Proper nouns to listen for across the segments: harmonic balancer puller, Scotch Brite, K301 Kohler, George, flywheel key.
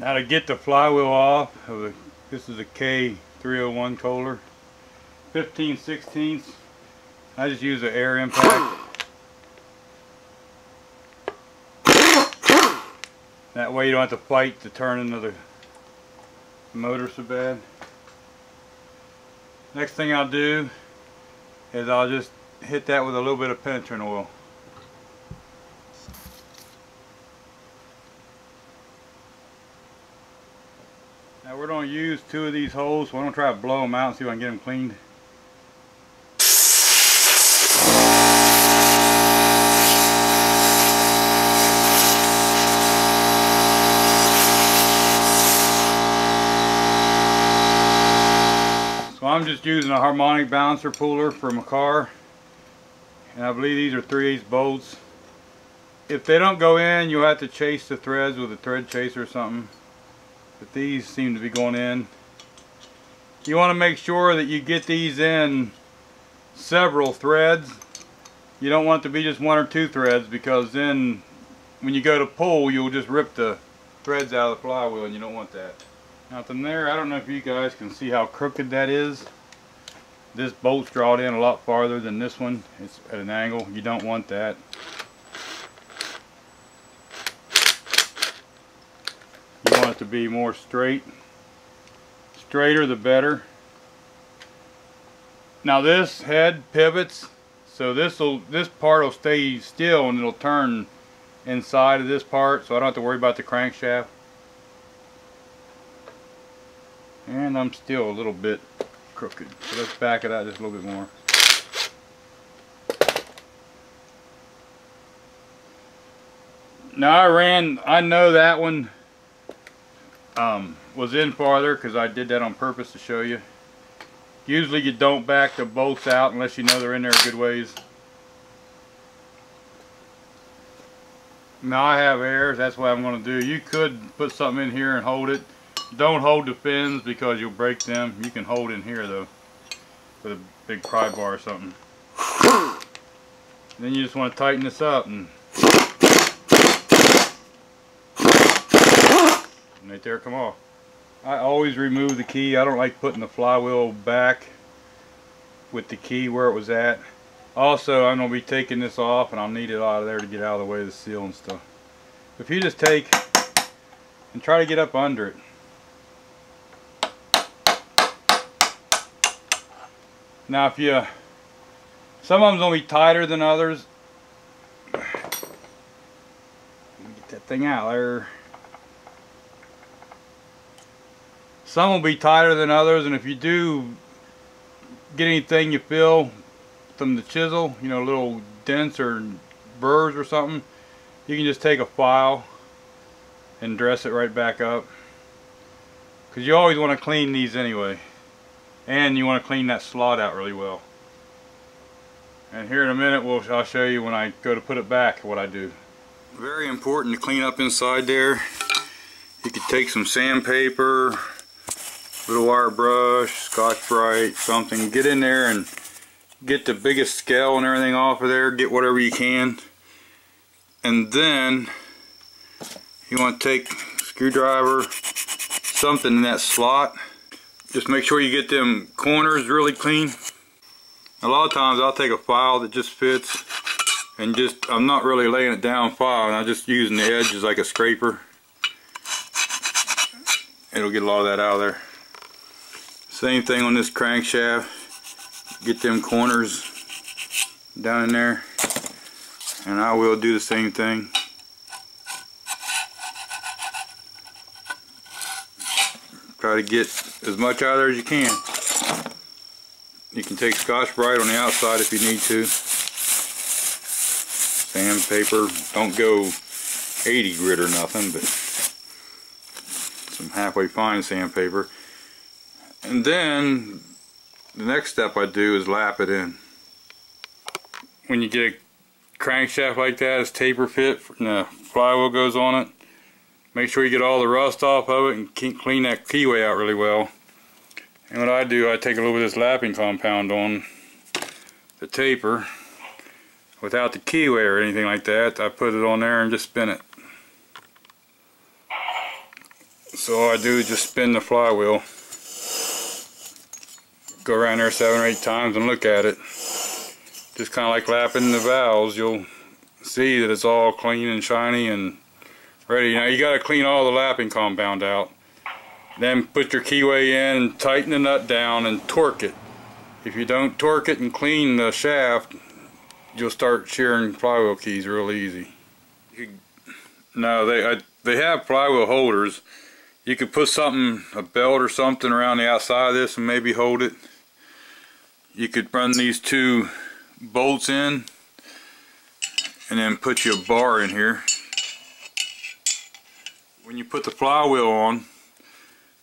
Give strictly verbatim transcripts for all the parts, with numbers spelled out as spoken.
Now to get the flywheel off of the, this is a K three oh one Kohler, fifteen sixteenths. I just use an air impact. That way you don't have to fight to turn another motor so bad. Next thing I'll do is I'll just hit that with a little bit of penetrant oil. Now we're going to use two of these holes, so I'm going to try to blow them out and see if I can get them cleaned. So I'm just using a harmonic balancer puller for my car, and I believe these are three eighths bolts. If they don't go in, you'll have to chase the threads with a thread chaser or something, but these seem to be going in. You want to make sure that you get these in several threads. You don't want it to be just one or two threads, because then when you go to pull, you'll just rip the threads out of the flywheel, and you don't want that. Now from there, I don't know if you guys can see how crooked that is. This bolt's drawn in a lot farther than this one. It's at an angle. You don't want that. You want it to be more straight. Straighter the better. Now this head pivots, so this will this part will stay still and it'll turn inside of this part, so I don't have to worry about the crankshaft. And I'm still a little bit crooked, so let's back it out just a little bit more. Now I ran, I know that one um, was in farther because I did that on purpose to show you. Usually you don't back the bolts out unless you know they're in there a good ways. Now I have errors, that's what I'm going to do. You could put something in here and hold it. Don't hold the fins because you'll break them. You can hold in here though with a big pry bar or something. Then you just want to tighten this up and right there come off. I always remove the key. I don't like putting the flywheel back with the key where it was at. Also, I'm going to be taking this off and I'll need it out of there to get out of the way of the seal and stuff. If you just take and try to get up under it. Now if you, some of them's going to be tighter than others. Let me get that thing out there. Some will be tighter than others, and if you do get anything you feel from the chisel, you know, little dents or burrs or something, you can just take a file and dress it right back up. Because you always want to clean these anyway. And you want to clean that slot out really well. And here in a minute we'll, I'll show you when I go to put it back what I do. Very important to clean up inside there. You could take some sandpaper, little wire brush, Scotch Brite, something. Get in there and get the biggest scale and everything off of there. Get whatever you can. And then you want to take a screwdriver, something in that slot. Just make sure you get them corners really clean. A lot of times I'll take a file that just fits and just, I'm not really laying it down file, and I'm just using the edge as like a scraper. It'll get a lot of that out of there. Same thing on this crankshaft. Get them corners down in there. And I will do the same thing. Try to get as much out of there as you can. You can take Scotch Brite on the outside if you need to. Sandpaper. Don't go eighty grit or nothing, but some halfway fine sandpaper. And then the next step I do is lap it in. When you get a crankshaft like that, it's taper fit and the flywheel goes on it. Make sure you get all the rust off of it and clean that keyway out really well. And what I do, I take a little bit of this lapping compound on the taper without the keyway or anything like that. I put it on there and just spin it. So all I do is just spin the flywheel, go around there seven or eight times and look at it. Just kind of like lapping the valves, you'll see that it's all clean and shiny and ready. Now you got to clean all the lapping compound out, then put your keyway in and tighten the nut down and torque it. If you don't torque it and clean the shaft, you'll start shearing flywheel keys real easy. Now they I, they have flywheel holders. You could put something, a belt or something around the outside of this and maybe hold it. You could run these two bolts in and then put you a bar in here. When you put the flywheel on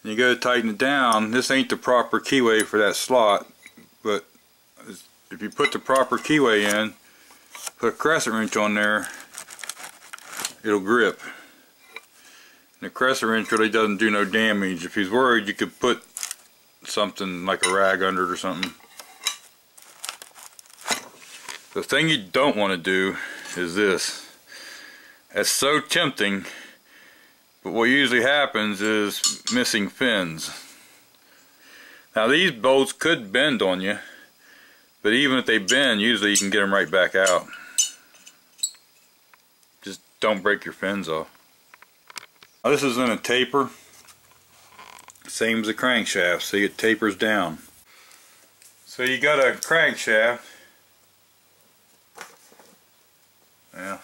and you go to tighten it down, this ain't the proper keyway for that slot, but if you put the proper keyway in, put a crescent wrench on there, it'll grip. And the crescent wrench really doesn't do no damage. If he's worried, you could put something like a rag under it or something. The thing you don't want to do is this. That's so tempting, but what usually happens is missing fins. Now these bolts could bend on you, but even if they bend, usually you can get them right back out. Just don't break your fins off. Now this is in a taper, same as a crankshaft, see, it tapers down. So you got a crankshaft. Now,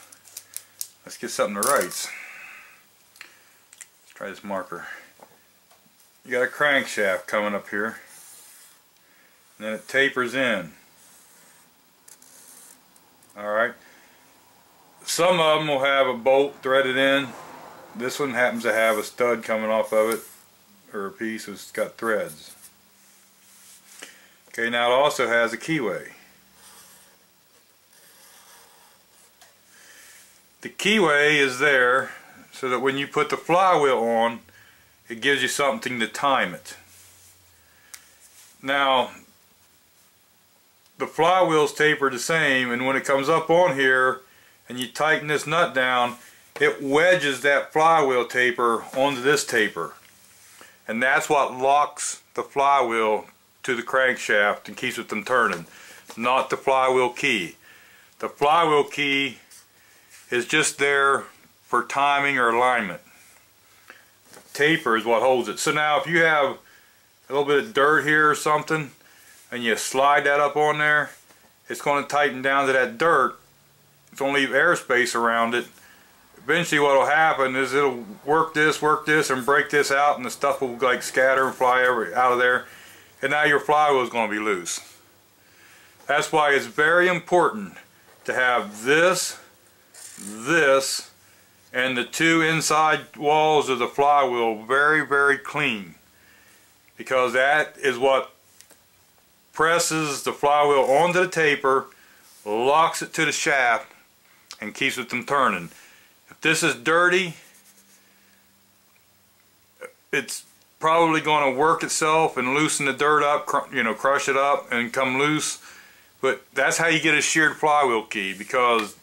let's get something to rights. Let's try this marker. You got a crankshaft coming up here, and then it tapers in. Alright. Some of them will have a bolt threaded in. This one happens to have a stud coming off of it, or a piece that's got threads. Okay, now it also has a keyway. The keyway is there so that when you put the flywheel on, it gives you something to time it. Now, the flywheel's tapered the same, and when it comes up on here and you tighten this nut down, it wedges that flywheel taper onto this taper. And that's what locks the flywheel to the crankshaft and keeps it from turning, not the flywheel key. The flywheel key is just there for timing or alignment. The taper is what holds it. So now if you have a little bit of dirt here or something and you slide that up on there, it's going to tighten down to that dirt. It's going to leave airspace around it. Eventually what will happen is it'll work this, work this, and break this out, and the stuff will like scatter and fly every, out of there, and now your flywheel is going to be loose. That's why it's very important to have this this and the two inside walls of the flywheel very very clean, because that is what presses the flywheel onto the taper, locks it to the shaft, and keeps it from turning. If this is dirty, it's probably going to work itself and loosen the dirt up, cr you know crush it up and come loose. But that's how you get a sheared flywheel key, because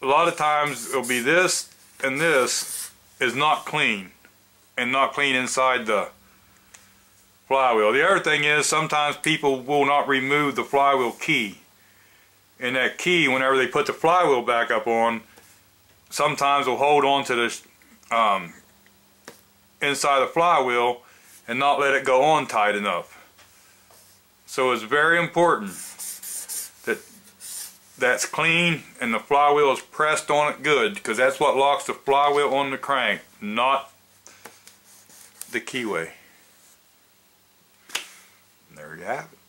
a lot of times it'll be this and this is not clean, and not clean inside the flywheel. The other thing is sometimes people will not remove the flywheel key, and that key, whenever they put the flywheel back up on, sometimes will hold on to the um, inside the flywheel and not let it go on tight enough. So it's very important that that's clean and the flywheel is pressed on it good, because that's what locks the flywheel on the crank, not the keyway. And there you have it.